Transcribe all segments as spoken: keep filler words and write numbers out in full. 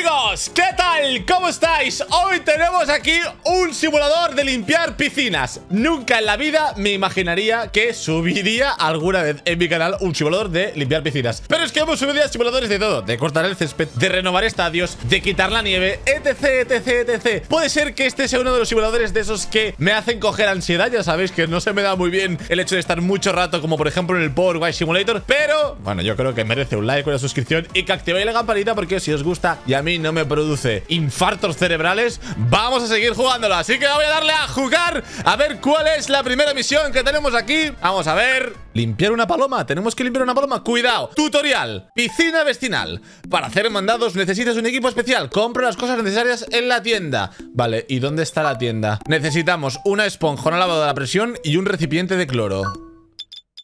Amigos, ¿qué tal? ¿Cómo estáis? Hoy tenemos aquí un simulador de limpiar piscinas. Nunca en la vida me imaginaría que subiría alguna vez en mi canal un simulador de limpiar piscinas. Pero es que hemos subido simuladores de todo, de cortar el césped, de renovar estadios, de quitar la nieve, etc, etc, etc. Puede ser que este sea uno de los simuladores de esos que me hacen coger ansiedad. Ya sabéis que no se me da muy bien el hecho de estar mucho rato, como por ejemplo en el Power Guy Simulator. Pero, bueno, yo creo que merece un like, una suscripción y que activéis la campanita, porque si os gusta y a mí no me produce infartos cerebrales, vamos a seguir jugándolo. Así que voy a darle a jugar, a ver cuál es la primera misión que tenemos aquí. Vamos a ver, limpiar una paloma. Tenemos que limpiar una paloma, cuidado. Tutorial, piscina vecinal. Para hacer mandados necesitas un equipo especial. Compra las cosas necesarias en la tienda. Vale, ¿y dónde está la tienda? Necesitamos una esponja, una lavadora a presión y un recipiente de cloro,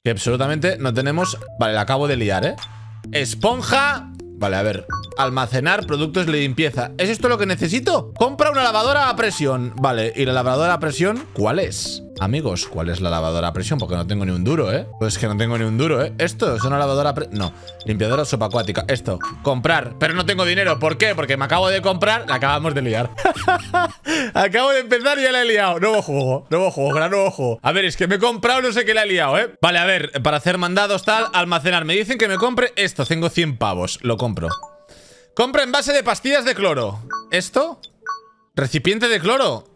que absolutamente no tenemos. Vale, la acabo de liar, ¿eh? Esponja. Vale, a ver, almacenar productos de limpieza. ¿Es esto lo que necesito? Compra una lavadora a presión. Vale, ¿y la lavadora a presión cuál es? Amigos, ¿cuál es la lavadora a presión? Porque no tengo ni un duro, ¿eh? Pues que no tengo ni un duro, ¿eh? ¿Esto es una lavadora a presión? No, limpiadora subacuática. Esto, comprar. Pero no tengo dinero, ¿por qué? Porque me acabo de comprar. La acabamos de liar. Acabo de empezar y ya la he liado. Nuevo juego, nuevo juego, gran nuevo juego. A ver, es que me he comprado, no sé qué la he liado, ¿eh? Vale, a ver, para hacer mandados, tal, almacenar. Me dicen que me compre esto, tengo cien pavos. Lo compro. Compra envase de pastillas de cloro. ¿Esto? Recipiente de cloro.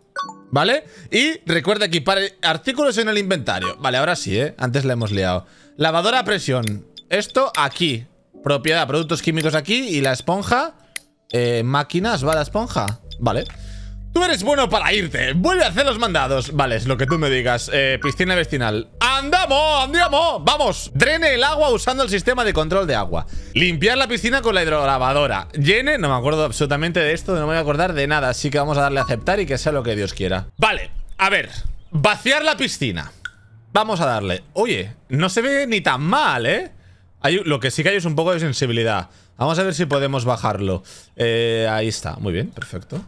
¿Vale? Y recuerda equipar artículos en el inventario. Vale, ahora sí, ¿eh? Antes la hemos liado. Lavadora a presión. Esto aquí. Propiedad, productos químicos aquí. Y la esponja. Eh, máquinas, va la esponja. Vale. Tú eres bueno para irte. Vuelve a hacer los mandados. Vale, es lo que tú me digas. Eh, piscina vecinal. ¡Andamos! ¡Andamos! ¡Vamos! Drene el agua usando el sistema de control de agua. Limpiar la piscina con la hidrolavadora. Llene, no me acuerdo absolutamente de esto, no me voy a acordar de nada. Así que vamos a darle a aceptar y que sea lo que Dios quiera. Vale, a ver. Vaciar la piscina. Vamos a darle. Oye, no se ve ni tan mal, ¿eh? Hay, lo que sí que hay es un poco de sensibilidad. Vamos a ver si podemos bajarlo. Eh, ahí está, muy bien, perfecto.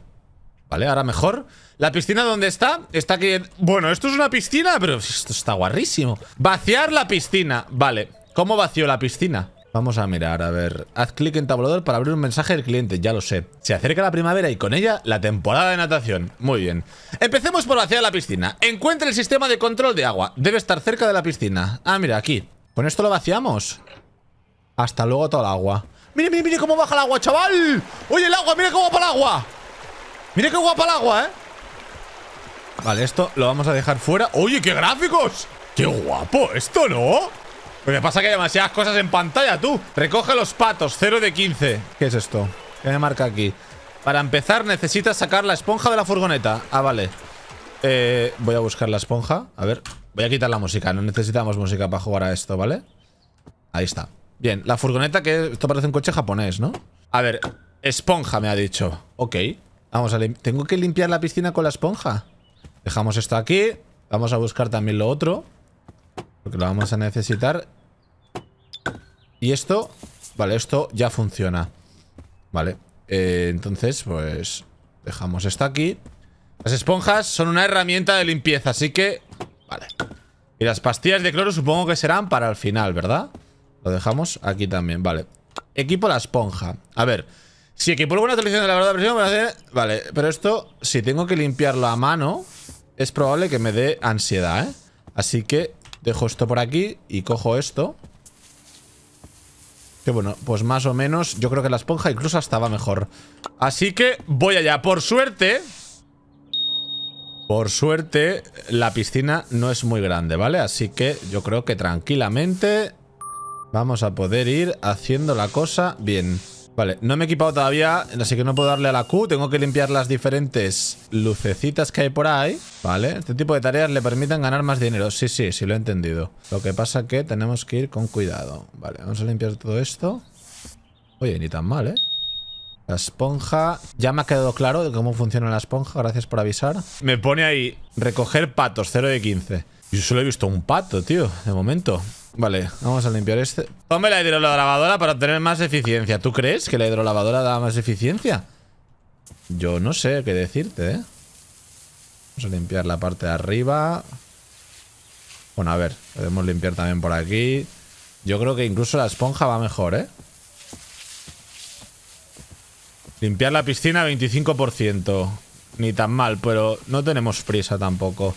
Vale, ahora mejor. La piscina, ¿dónde está? Está aquí. Bueno, esto es una piscina, pero esto está guarrísimo. Vaciar la piscina. Vale, ¿cómo vació la piscina? Vamos a mirar, a ver. Haz clic en tabulador para abrir un mensaje del cliente. Ya lo sé. Se acerca la primavera y con ella la temporada de natación. Muy bien. Empecemos por vaciar la piscina. Encuentra el sistema de control de agua. Debe estar cerca de la piscina. Ah, mira, aquí. Con esto lo vaciamos. Hasta luego todo el agua. ¡Mire, mire, mire cómo baja el agua, chaval! ¡Oye, el agua! ¡Mira cómo va el agua! ¡Mira qué guapa el agua, eh! Vale, esto lo vamos a dejar fuera. ¡Oye, qué gráficos! ¡Qué guapo esto, ¿no? Lo que pasa es que hay demasiadas cosas en pantalla, tú. Recoge los patos, cero de quince. ¿Qué es esto? ¿Qué me marca aquí? Para empezar necesitas sacar la esponja de la furgoneta. Ah, vale. Eh, voy a buscar la esponja. A ver, voy a quitar la música. No necesitamos música para jugar a esto, ¿vale? Ahí está. Bien, la furgoneta, que esto parece un coche japonés, ¿no? A ver, esponja me ha dicho. Ok. Vamos a lim... Tengo que limpiar la piscina con la esponja. Dejamos esto aquí. Vamos a buscar también lo otro, porque lo vamos a necesitar. Y esto... Vale, esto ya funciona. Vale, eh, entonces pues dejamos esto aquí. Las esponjas son una herramienta de limpieza, así que... Vale. Y las pastillas de cloro supongo que serán para el final, ¿verdad? Lo dejamos aquí también, vale. Equipo la esponja. A ver... Si equipo una actualización de la verdad presión, hacer... Vale, pero esto, si tengo que limpiarlo a mano, es probable que me dé ansiedad, ¿eh? Así que dejo esto por aquí y cojo esto. Que bueno, pues más o menos, yo creo que la esponja incluso hasta va mejor. Así que voy allá. Por suerte, por suerte, la piscina no es muy grande, ¿vale? Así que yo creo que tranquilamente vamos a poder ir haciendo la cosa bien. Vale, no me he equipado todavía, así que no puedo darle a la Q. Tengo que limpiar las diferentes lucecitas que hay por ahí. Vale, este tipo de tareas le permiten ganar más dinero. Sí, sí, sí, lo he entendido. Lo que pasa que tenemos que ir con cuidado. Vale, vamos a limpiar todo esto. Oye, ni tan mal, ¿eh? La esponja... Ya me ha quedado claro de cómo funciona la esponja, gracias por avisar. Me pone ahí, recoger patos, cero de quince. Yo solo he visto un pato, tío, de momento. Vale, vamos a limpiar este. Tome la hidrolavadora para obtener más eficiencia. ¿Tú crees que la hidrolavadora da más eficiencia? Yo no sé qué decirte, ¿eh? Vamos a limpiar la parte de arriba. Bueno, a ver, podemos limpiar también por aquí. Yo creo que incluso la esponja va mejor, ¿eh? Limpiar la piscina veinticinco por ciento. Ni tan mal, pero no tenemos prisa tampoco.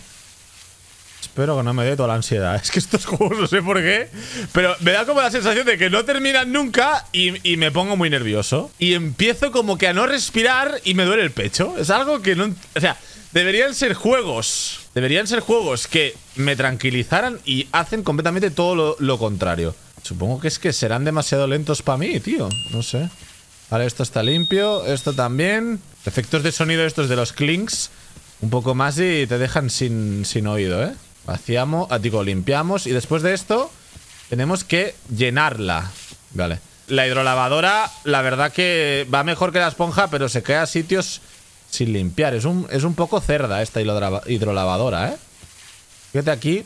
Espero que no me dé toda la ansiedad. Es que estos juegos no sé por qué, pero me da como la sensación de que no terminan nunca y, y me pongo muy nervioso. Y empiezo como que a no respirar y me duele el pecho. Es algo que no... O sea, deberían ser juegos. Deberían ser juegos que me tranquilizaran y hacen completamente todo lo, lo contrario. Supongo que es que serán demasiado lentos para mí, tío. No sé. Vale, esto está limpio. Esto también. Efectos de sonido estos de los clinks. Un poco más y te dejan sin, sin oído, ¿eh? Vaciamos, digo, limpiamos. Y después de esto, tenemos que llenarla. Vale. La hidrolavadora, la verdad que va mejor que la esponja, pero se queda a sitios sin limpiar. Es un, es un poco cerda esta hidrolavadora, ¿eh? Fíjate aquí,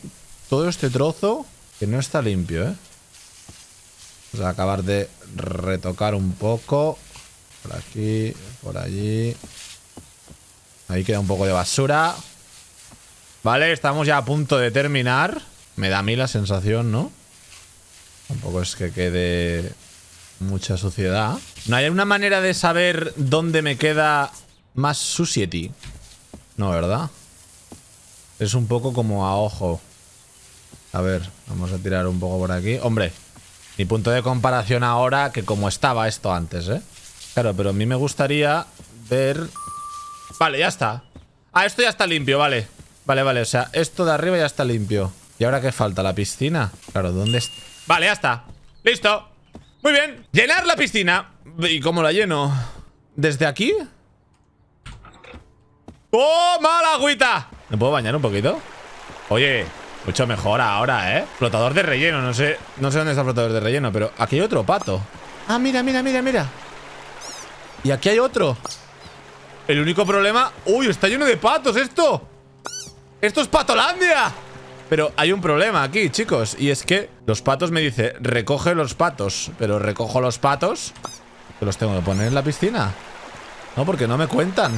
todo este trozo que no está limpio, ¿eh? Vamos a acabar de retocar un poco. Por aquí, por allí. Ahí queda un poco de basura. Vale, estamos ya a punto de terminar. Me da a mí la sensación, ¿no? Tampoco es que quede mucha suciedad. ¿No hay una manera de saber dónde me queda más suciedad? No, ¿verdad? Es un poco como a ojo. A ver, vamos a tirar un poco por aquí. Hombre, mi punto de comparación ahora que como estaba esto antes, ¿eh? Claro, pero a mí me gustaría ver... Vale, ya está. Ah, esto ya está limpio, vale. Vale, vale, o sea, esto de arriba ya está limpio. ¿Y ahora qué falta? ¿La piscina? Claro, ¿dónde está? Vale, ya está. ¡Listo! Muy bien, llenar la piscina. ¿Y cómo la lleno? ¿Desde aquí? ¡Toma la agüita! ¿Me puedo bañar un poquito? Oye, mucho mejor ahora, ¿eh? Flotador de relleno, no sé. No sé dónde está el flotador de relleno, pero aquí hay otro pato. Ah, mira, mira, mira, mira. Y aquí hay otro. El único problema... ¡Uy! Está lleno de patos esto. ¡Esto es Patolandia! Pero hay un problema aquí, chicos. Y es que los patos me dice recoge los patos. Pero recojo los patos, que los tengo que poner en la piscina. No, porque no me cuentan.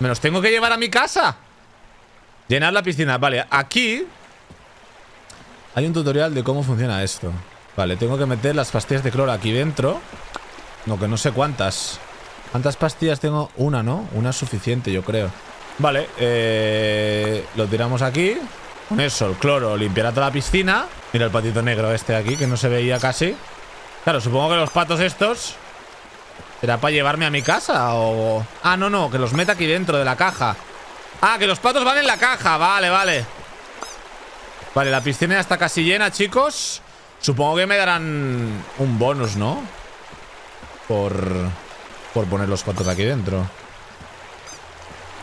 Me los tengo que llevar a mi casa. Llenar la piscina. Vale, aquí hay un tutorial de cómo funciona esto. Vale, tengo que meter las pastillas de cloro aquí dentro. No, que no sé cuántas. ¿Cuántas pastillas tengo? Una, ¿no? Una es suficiente, yo creo. Vale, eh, lo tiramos aquí. Con eso, el cloro limpiará toda la piscina. Mira el patito negro este de aquí, que no se veía casi. Claro, supongo que los patos estos será para llevarme a mi casa o... Ah, no, no, que los meta aquí dentro de la caja. Ah, que los patos van en la caja. Vale, vale. Vale, la piscina ya está casi llena, chicos. Supongo que me darán un bonus, ¿no? Por... por poner los patos aquí dentro.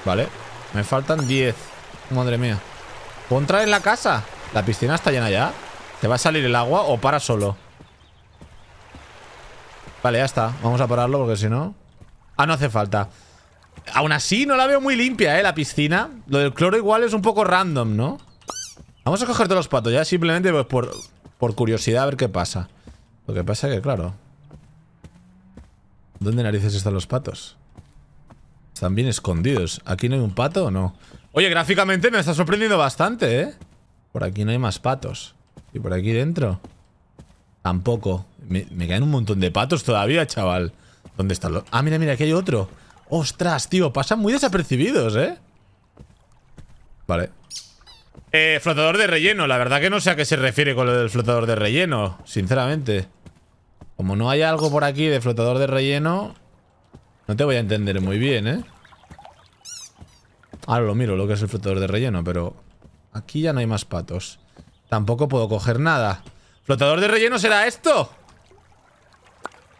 Vale. Me faltan diez. Madre mía. ¿Puedo entrar en la casa? La piscina está llena ya. ¿Te va a salir el agua o para solo? Vale, ya está. Vamos a pararlo porque si no... Ah, no hace falta. Aún así no la veo muy limpia, ¿eh? La piscina. Lo del cloro igual es un poco random, ¿no? Vamos a coger todos los patos ya. Simplemente pues por, por curiosidad a ver qué pasa. Lo que pasa es que, claro... ¿Dónde narices están los patos? Están bien escondidos. ¿Aquí no hay un pato o no? Oye, gráficamente me está sorprendiendo bastante, ¿eh? Por aquí no hay más patos. ¿Y por aquí dentro? Tampoco. Me, me caen un montón de patos todavía, chaval. ¿Dónde están los...? Ah, mira, mira, aquí hay otro. ¡Ostras, tío! Pasan muy desapercibidos, ¿eh? Vale. Eh, flotador de relleno. La verdad que no sé a qué se refiere con lo del flotador de relleno, sinceramente. Como no hay algo por aquí de flotador de relleno... No te voy a entender muy bien, ¿eh? Ahora lo miro, lo que es el flotador de relleno, pero... Aquí ya no hay más patos. Tampoco puedo coger nada. ¿Flotador de relleno será esto?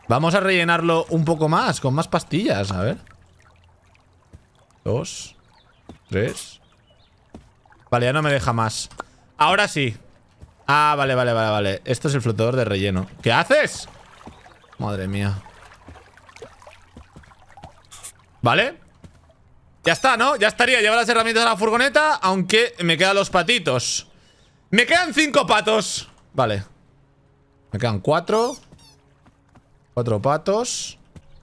Vamos a rellenarlo un poco más, con más pastillas, a ver. Dos. Tres. Vale, ya no me deja más. Ahora sí. Ah, vale, vale, vale, vale. Esto es el flotador de relleno. ¿Qué haces? Madre mía. ¿Vale? Ya está, ¿no? Ya estaría. Llevar las herramientas a la furgoneta, aunque me quedan los patitos. Me quedan cinco patos. Vale. Me quedan cuatro. Cuatro patos.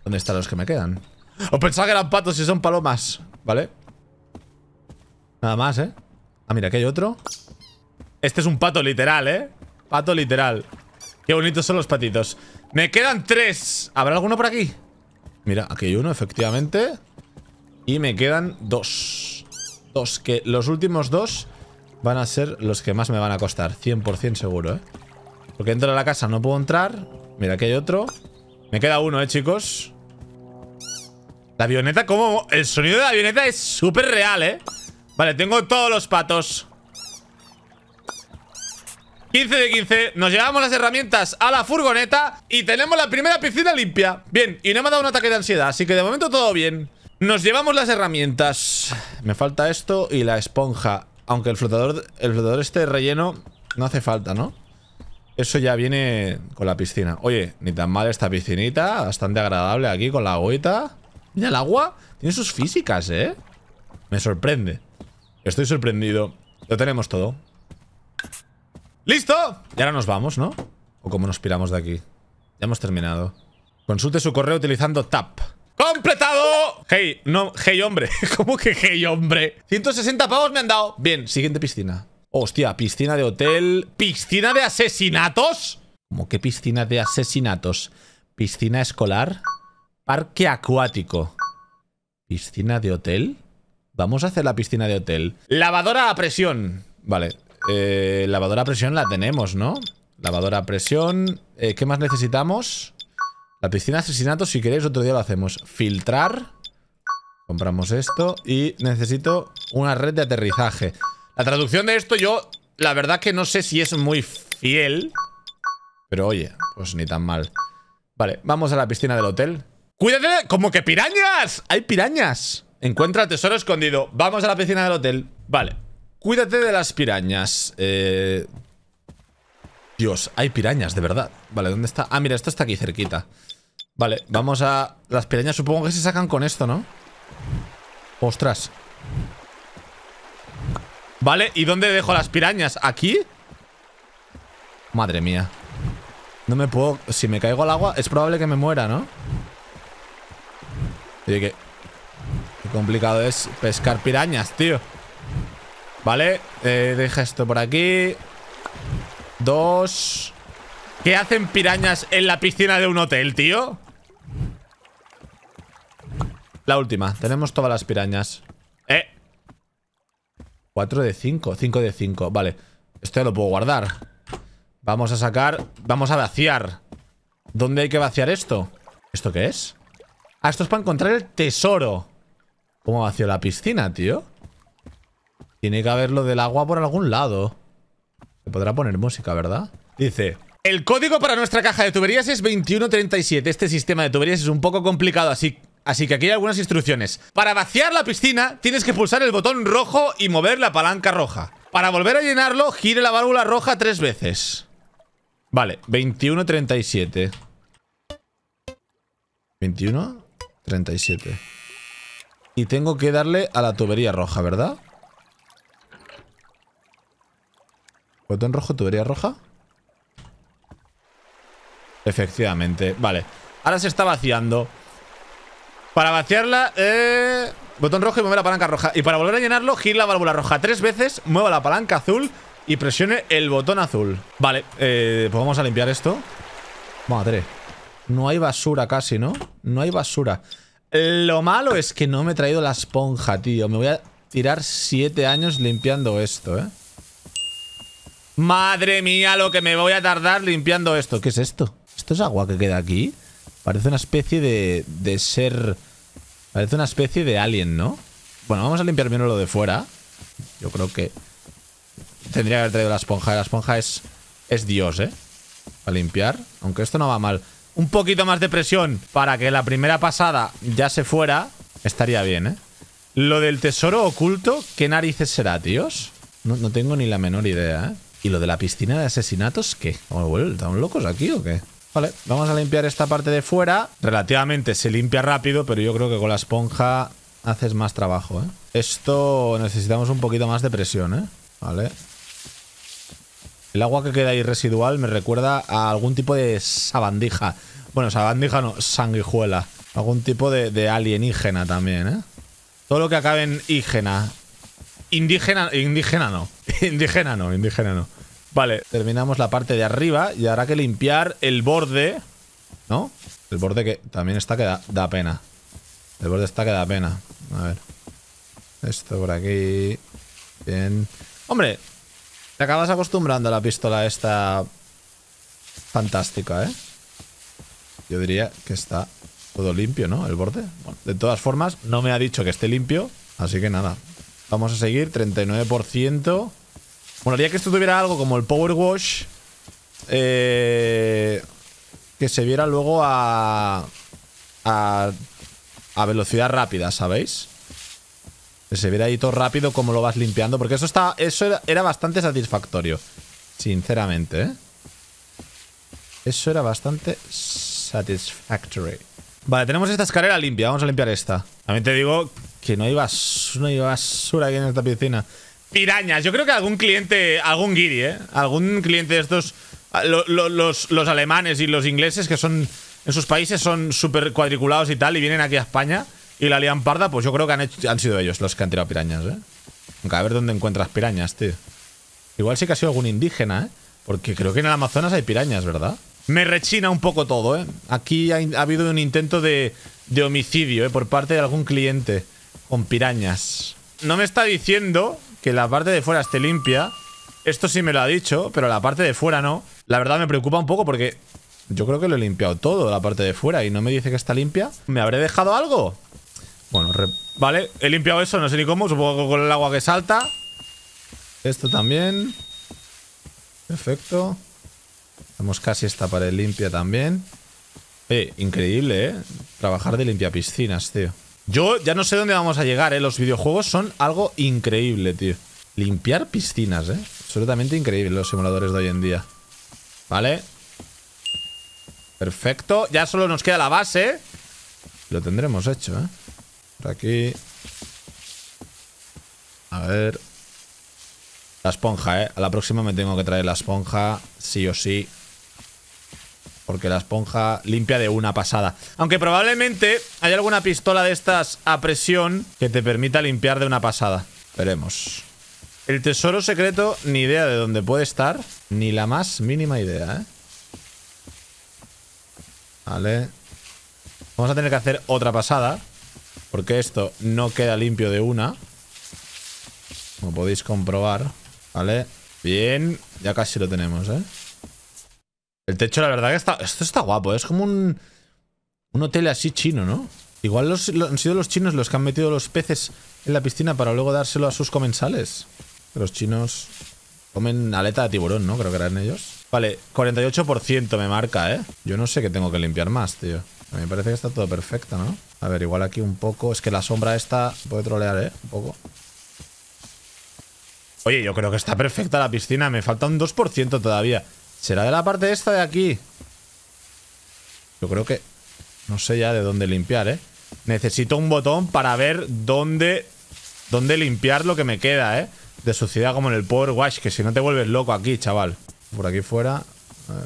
¿Dónde están los que me quedan? O pensaba que eran patos y son palomas. Vale. Nada más, ¿eh? Ah, mira, aquí hay otro. Este es un pato literal, ¿eh? Pato literal. Qué bonitos son los patitos. Me quedan tres. ¿Habrá alguno por aquí? Mira, aquí hay uno, efectivamente. Y me quedan dos. Dos, que los últimos dos van a ser los que más me van a costar. cien por cien seguro, ¿eh? Porque entro a la casa, no puedo entrar. Mira, aquí hay otro. Me queda uno, ¿eh, chicos? La avioneta, ¿cómo? El sonido de la avioneta es súper real, ¿eh? Vale, tengo todos los patos. quince de quince, nos llevamos las herramientas a la furgoneta y tenemos la primera piscina limpia. Bien, y no me ha dado un ataque de ansiedad, así que de momento todo bien. Nos llevamos las herramientas. Me falta esto y la esponja. Aunque el flotador, el flotador este relleno no hace falta, ¿no? Eso ya viene con la piscina. Oye, ni tan mal esta piscinita. Bastante agradable aquí con la agüita. Mira, el agua tiene sus físicas, ¿eh? Me sorprende. Estoy sorprendido. Lo tenemos todo. ¡Listo! Y ahora nos vamos, ¿no? ¿O cómo nos piramos de aquí? Ya hemos terminado. Consulte su correo utilizando TAP. ¡Completado! Hey, no, hey hombre. ¿Cómo que hey hombre? ciento sesenta pavos me han dado. Bien, siguiente piscina. Hostia, piscina de hotel. ¿Piscina de asesinatos? ¿Cómo que piscina de asesinatos? Piscina escolar. Parque acuático. Piscina de hotel. Vamos a hacer la piscina de hotel. Lavadora a presión. Vale, eh, lavadora a presión la tenemos, ¿no? Lavadora a presión. eh, ¿Qué más necesitamos? La piscina de asesinatos, si queréis otro día lo hacemos. Filtrar. Compramos esto. Y necesito una red de aterrizaje. La traducción de esto yo, la verdad que no sé si es muy fiel. Pero oye, pues ni tan mal. Vale, vamos a la piscina del hotel. ¡Cuídate! ¡Como que pirañas! ¡Hay pirañas! Encuentra el tesoro escondido. Vamos a la piscina del hotel. Vale. Cuídate de las pirañas. Eh... Dios, hay pirañas, de verdad. Vale, ¿dónde está? Ah, mira, esto está aquí cerquita. Vale, vamos a... Las pirañas supongo que se sacan con esto, ¿no? Ostras. Vale, ¿y dónde dejo las pirañas? ¿Aquí? Madre mía. No me puedo... Si me caigo al agua, es probable que me muera, ¿no? Oye, que... Qué complicado es pescar pirañas, tío. Vale, eh, deja esto por aquí. Dos. ¿Qué hacen pirañas en la piscina de un hotel, tío? La última. Tenemos todas las pirañas. Eh. cuatro de cinco. cinco de cinco. Vale. Esto ya lo puedo guardar. Vamos a sacar... Vamos a vaciar. ¿Dónde hay que vaciar esto? ¿Esto qué es? Ah, esto es para encontrar el tesoro. ¿Cómo vació la piscina, tío? Tiene que haber lo del agua por algún lado. Se podrá poner música, ¿verdad? Dice... El código para nuestra caja de tuberías es veintiuno treinta y siete. Este sistema de tuberías es un poco complicado, así, así que aquí hay algunas instrucciones. Para vaciar la piscina, tienes que pulsar el botón rojo y mover la palanca roja. Para volver a llenarlo, gire la válvula roja tres veces. Vale, veintiuno treinta y siete. veintiuno treinta y siete. Y tengo que darle a la tubería roja, ¿verdad? Botón rojo, tubería roja. Efectivamente, vale. Ahora se está vaciando. Para vaciarla, eh... botón rojo y mueve la palanca roja. Y para volver a llenarlo, gire la válvula roja tres veces, mueva la palanca azul y presione el botón azul. Vale, eh, pues vamos a limpiar esto. Madre. No hay basura casi, ¿no? No hay basura. Lo malo es que no me he traído la esponja, tío. Me voy a tirar siete años limpiando esto, ¿eh? Madre mía, lo que me voy a tardar limpiando esto. ¿Qué es esto? ¿Esto es agua que queda aquí? Parece una especie de, de ser... Parece una especie de alien, ¿no? Bueno, vamos a limpiar bien lo de fuera. Yo creo que... Tendría que haber traído la esponja. La esponja es... Es Dios, ¿eh? Para limpiar. Aunque esto no va mal. Un poquito más de presión para que la primera pasada ya se fuera. Estaría bien, ¿eh? Lo del tesoro oculto, ¿qué narices será, tíos? No, no tengo ni la menor idea, ¿eh? ¿Y lo de la piscina de asesinatos qué? ¿Estamos locos aquí o qué? Vale, vamos a limpiar esta parte de fuera. Relativamente se limpia rápido, pero yo creo que con la esponja haces más trabajo, ¿eh? Esto necesitamos un poquito más de presión, ¿eh? Vale. El agua que queda ahí residual me recuerda a algún tipo de sabandija. Bueno, sabandija no, sanguijuela. Algún tipo de, de alienígena también, ¿eh? Todo lo que acabe en ígena. Indígena, indígena no. Indígena no, indígena no. Vale, terminamos la parte de arriba y habrá que limpiar el borde, ¿no? El borde que también está que da, da pena. El borde está que da pena. A ver. Esto por aquí. Bien. ¡Hombre! Te acabas acostumbrando a la pistola esta fantástica, ¿eh? Yo diría que está todo limpio, ¿no? El borde. Bueno, de todas formas, no me ha dicho que esté limpio. Así que nada. Vamos a seguir. treinta y nueve por ciento. Bueno, haría que esto tuviera algo como el Power Wash. Eh... Que se viera luego a, a... A velocidad rápida, ¿sabéis? Que se viera ahí todo rápido como lo vas limpiando. Porque eso está... Eso era, era bastante satisfactorio. Sinceramente, ¿eh? Eso era bastante satisfactory. Vale, tenemos esta escalera limpia. Vamos a limpiar esta. También te digo que no hay basura, no hay basura aquí en esta piscina. Pirañas. Yo creo que algún cliente... Algún guiri, ¿eh? Algún cliente de estos... Lo, lo, los, los alemanes y los ingleses que son en sus países son súper cuadriculados y tal, y vienen aquí a España y la lían parda, pues yo creo que han, hecho, han sido ellos los que han tirado pirañas, ¿eh? Aunque a ver dónde encuentras pirañas, tío. Igual sí que ha sido algún indígena, ¿eh? Porque creo que en el Amazonas hay pirañas, ¿verdad? Me rechina un poco todo, ¿eh? Aquí ha, ha habido un intento de, de homicidio, ¿eh? Por parte de algún cliente con pirañas. No me está diciendo que la parte de fuera esté limpia. Esto sí me lo ha dicho, pero la parte de fuera no. La verdad me preocupa un poco porque yo creo que lo he limpiado todo, la parte de fuera, y no me dice que está limpia. ¿Me habré dejado algo? Bueno, re... vale, he limpiado eso, no sé ni cómo. Supongo que con el agua que salta. Esto también. Perfecto. Tenemos casi esta pared limpia también. Eh, increíble, ¿eh? Trabajar de limpia piscinas, tío. Yo ya no sé dónde vamos a llegar, ¿eh? Los videojuegos son algo increíble, tío. Limpiar piscinas, ¿eh? Absolutamente increíble los simuladores de hoy en día. Vale. Perfecto. Ya solo nos queda la base. Lo tendremos hecho, ¿eh? Por aquí. A ver. La esponja, ¿eh? A la próxima me tengo que traer la esponja, sí o sí. Porque la esponja limpia de una pasada. Aunque probablemente haya alguna pistola de estas a presión que te permita limpiar de una pasada. Veremos. El tesoro secreto, ni idea de dónde puede estar. Ni la más mínima idea, ¿eh? Vale. Vamos a tener que hacer otra pasada. Porque esto no queda limpio de una. Como podéis comprobar. Vale. Bien. Ya casi lo tenemos, ¿eh? El techo, la verdad que está... Esto está guapo, ¿eh? Es como un... Un hotel así chino, ¿no? Igual los, los, han sido los chinos los que han metido los peces en la piscina para luego dárselo a sus comensales. Los chinos comen aleta de tiburón, ¿no? Creo que eran ellos. Vale, cuarenta y ocho por ciento me marca, ¿eh? Yo no sé qué tengo que limpiar más, tío. A mí me parece que está todo perfecto, ¿no? A ver, igual aquí un poco... Es que la sombra esta puede trolear, ¿eh? Un poco. Oye, yo creo que está perfecta la piscina. Me falta un dos por ciento todavía. ¿Será de la parte esta de aquí? Yo creo que... No sé ya de dónde limpiar, ¿eh? Necesito un botón para ver dónde... Dónde limpiar lo que me queda, ¿eh? De suciedad como en el Power Wash, que si no te vuelves loco aquí, chaval. Por aquí fuera. A ver.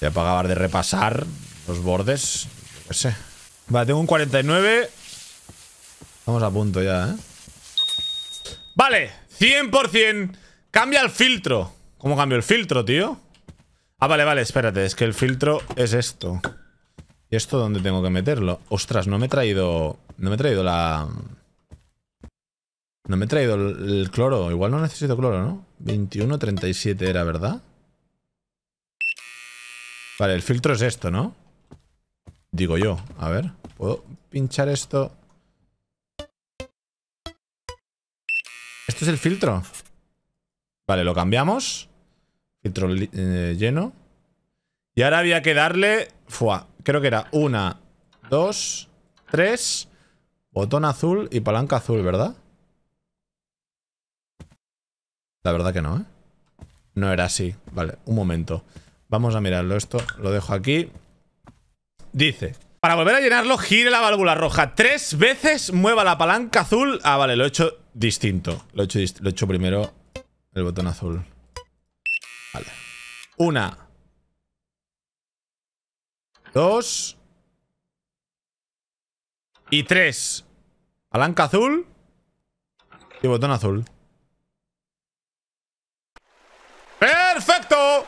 Ya para acabar de repasar los bordes. No sé. Vale, tengo un cuarenta y nueve. Estamos a punto ya, ¿eh? Vale, cien por ciento. Cambia el filtro. ¿Cómo cambio el filtro, tío? Ah, vale, vale, espérate. Es que el filtro es esto. ¿Y esto dónde tengo que meterlo? Ostras, no me he traído... No me he traído la... No me he traído el, el cloro. Igual no necesito cloro, ¿no? veintiuno treinta y siete era, ¿verdad? Vale, el filtro es esto, ¿no? Digo yo. A ver, ¿puedo pinchar esto? ¿Esto es el filtro? Vale, lo cambiamos. Filtro eh, lleno. Y ahora había que darle... Fua, creo que era una, dos, tres... Botón azul y palanca azul, ¿verdad? La verdad que no, ¿eh? No era así. Vale, un momento. Vamos a mirarlo esto. Lo dejo aquí. Dice... Para volver a llenarlo, gire la válvula roja tres veces, mueva la palanca azul... Ah, vale, lo he hecho distinto. Lo he hecho, lo he hecho primero el botón azul. Vale. Una. Dos. Y tres. Palanca azul. Y botón azul. ¡Perfecto!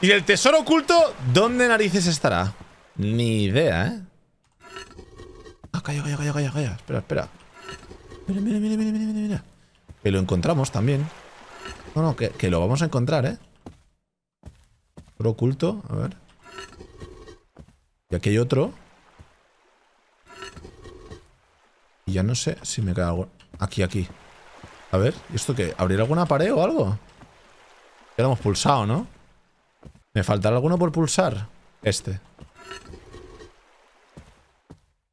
Y el tesoro oculto, ¿dónde narices estará? Ni idea, ¿eh? Ah, calla, calla, calla, calla, calla. Espera, espera. Mira, mira, mira, mira, mira, mira. Que lo encontramos también. No, no, que, que lo vamos a encontrar, ¿eh? Otro oculto, a ver. Y aquí hay otro. Y ya no sé si me queda algo. Aquí, aquí. A ver, ¿y esto qué? ¿Abrir alguna pared o algo? Ya lo hemos pulsado, ¿no? Me faltará alguno por pulsar. Este.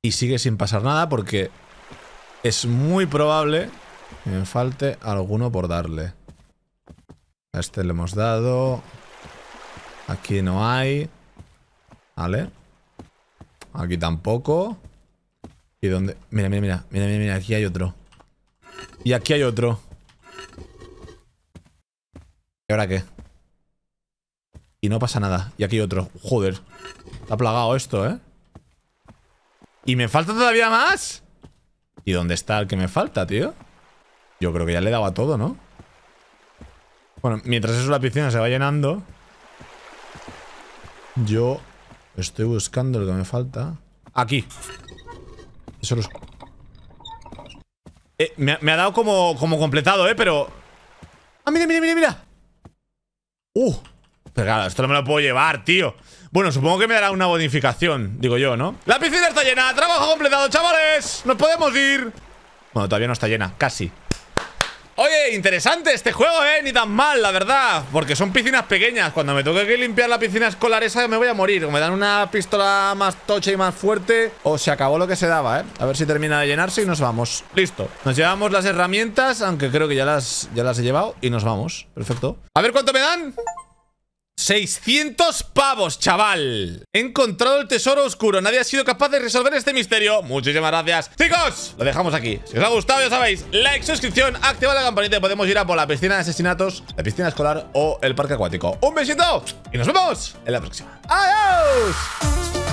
Y sigue sin pasar nada porque es muy probable que me falte alguno por darle. A este le hemos dado. Aquí no hay. Vale. Aquí tampoco. ¿Y dónde? Mira, mira, mira. Mira, mira, mira. Aquí hay otro. Y aquí hay otro. ¿Y ahora qué? Y no pasa nada. Y aquí otro. Joder. Está plagado esto, ¿eh? ¿Y me falta todavía más? ¿Y dónde está el que me falta, tío? Yo creo que ya le he dado a todo, ¿no? Bueno, mientras eso la piscina se va llenando, yo estoy buscando lo que me falta. ¡Aquí! Eso los... Eh, me, me ha dado como, como completado, ¿eh? Pero... ¡Ah, mira, mira, mira, mira! ¡Uh! Pero claro, esto no me lo puedo llevar, tío. Bueno, supongo que me dará una bonificación, digo yo, ¿no? ¡La piscina está llena! ¡Trabajo completado, chavales! ¡Nos podemos ir! Bueno, todavía no está llena, casi. Oye, interesante este juego, ¿eh? Ni tan mal, la verdad. Porque son piscinas pequeñas. Cuando me toque que limpiar la piscina escolar esa me voy a morir. O me dan una pistola más tocha y más fuerte, o se acabó lo que se daba, ¿eh? A ver si termina de llenarse y nos vamos. Listo. Nos llevamos las herramientas, aunque creo que ya las, ya las he llevado. Y nos vamos. Perfecto. A ver cuánto me dan. seiscientos pavos, chaval. He encontrado el tesoro oscuro. Nadie ha sido capaz de resolver este misterio. Muchísimas gracias. Chicos, lo dejamos aquí. Si os ha gustado, ya sabéis, like, suscripción, activad la campanita y podemos ir a por la piscina de asesinatos, la piscina escolar o el parque acuático. Un besito y nos vemos en la próxima. ¡Adiós!